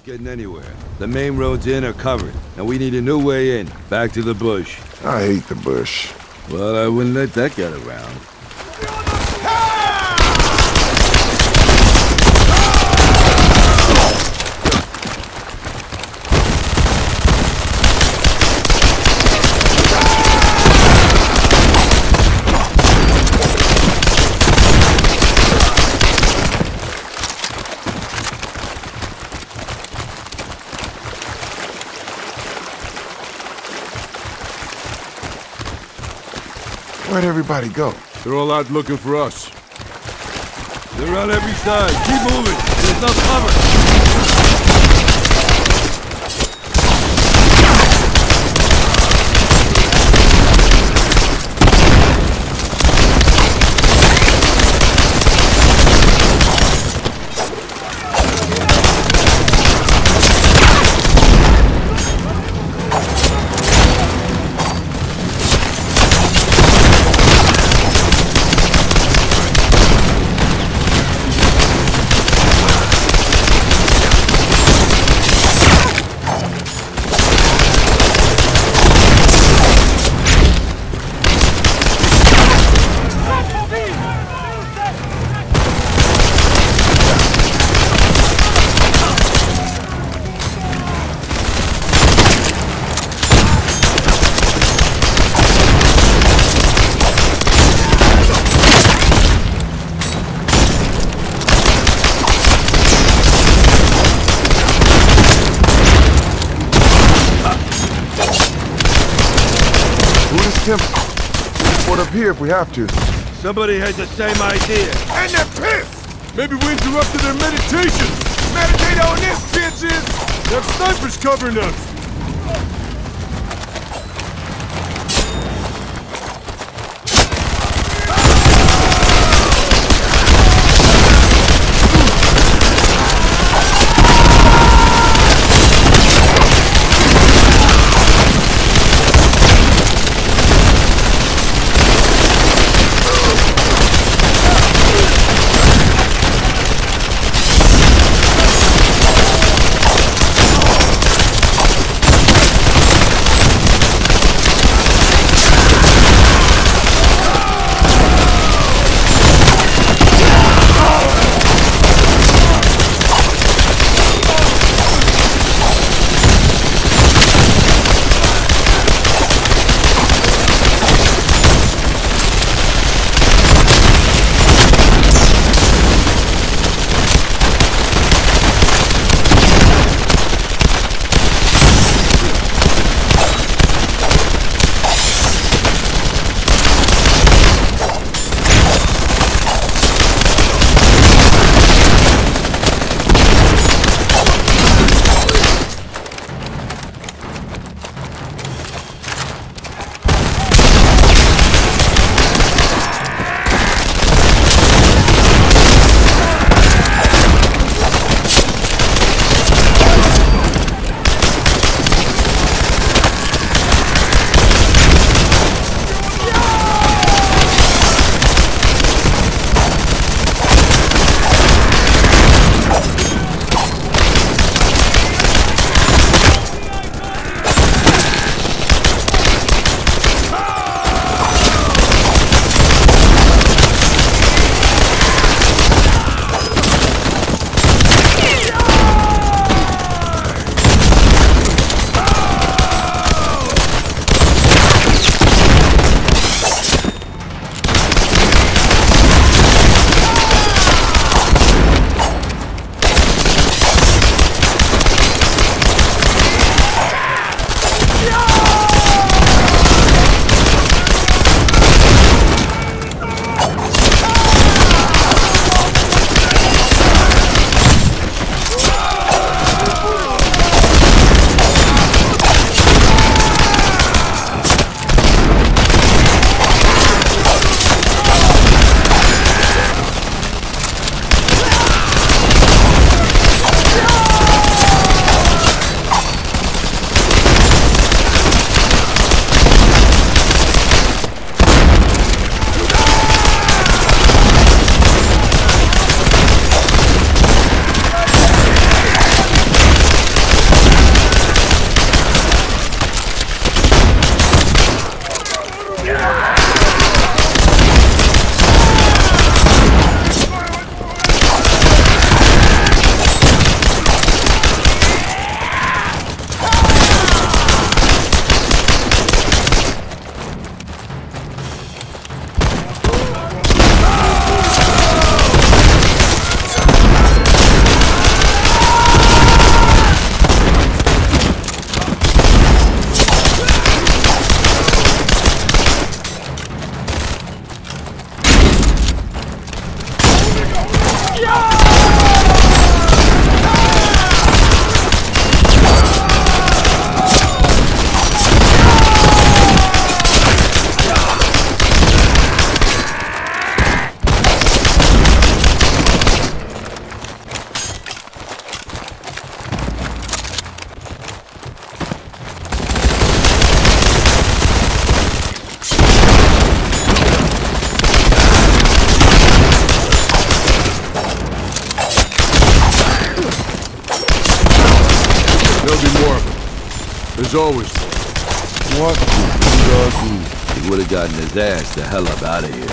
not getting anywhere. The main roads in are covered, and we need a new way in. Back to the bush. I hate the bush. Well, I wouldn't let that get around. Where'd everybody go? They're all out looking for us. They're on every side. Keep moving. There's no cover. Up here if we have to. Somebody has the same idea. And they're pissed! Maybe we interrupted their meditation! Meditate on this, bitches! Their snipers covering us! There's always one. What the dog? He would have gotten his ass the hell up out of here.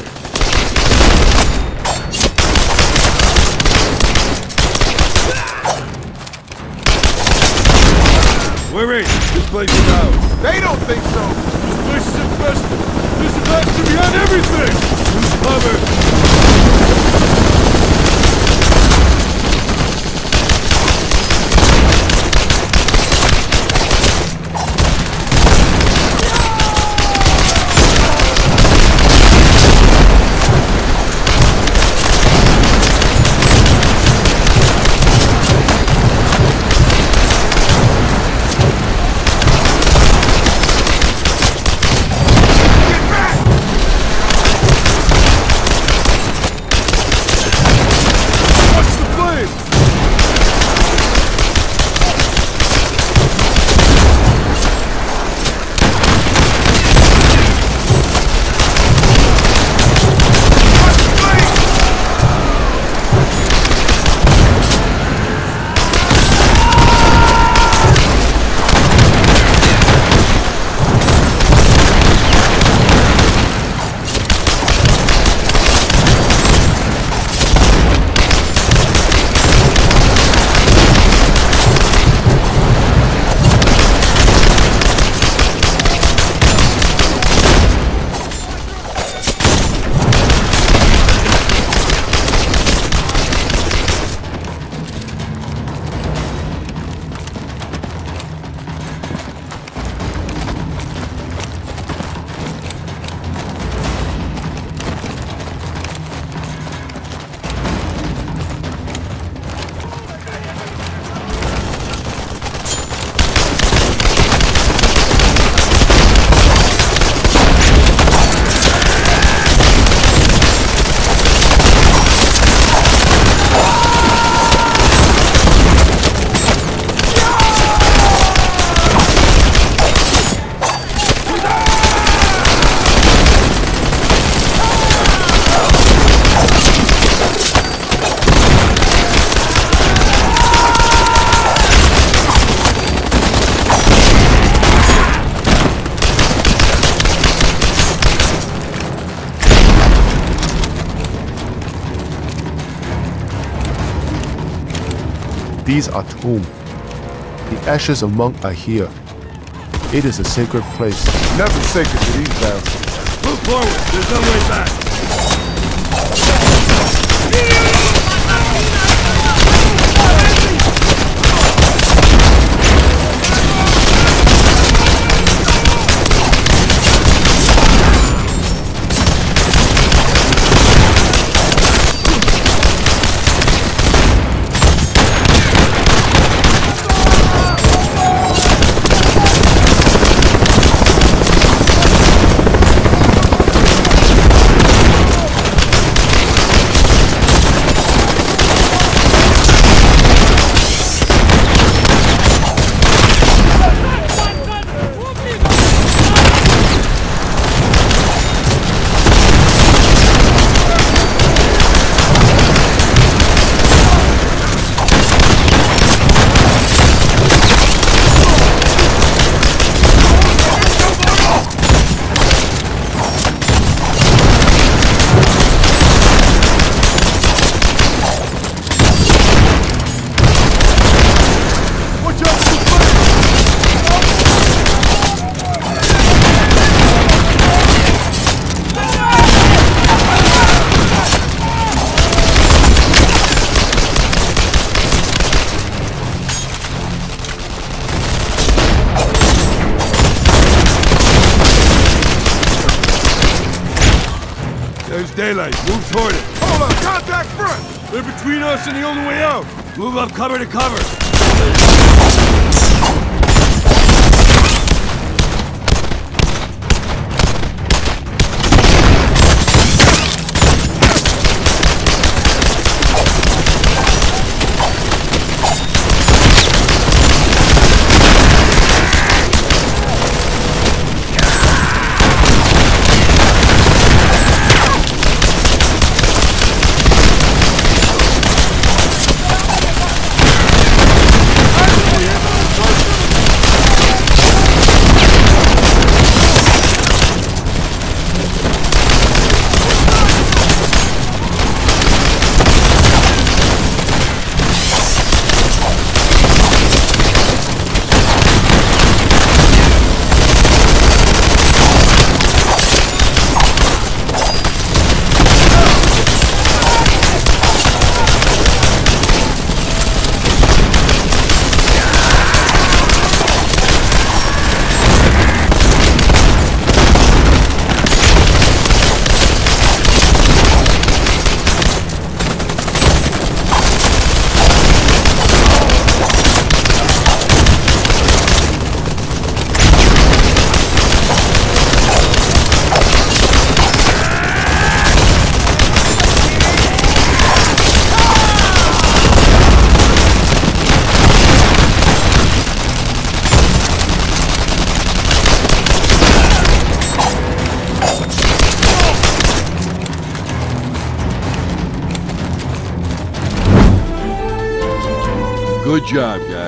We're in. This place is ours. They don't think so. This place is infested. There's a master behind everything. Lose cover. These are tombs. The ashes of monks are here. It is a sacred place. Nothing sacred to these bastards. Move forward. There's no way back. There's daylight. Move toward it. Hold on. Contact front! They're between us and the only way out. Move up cover to cover. Good job, guys.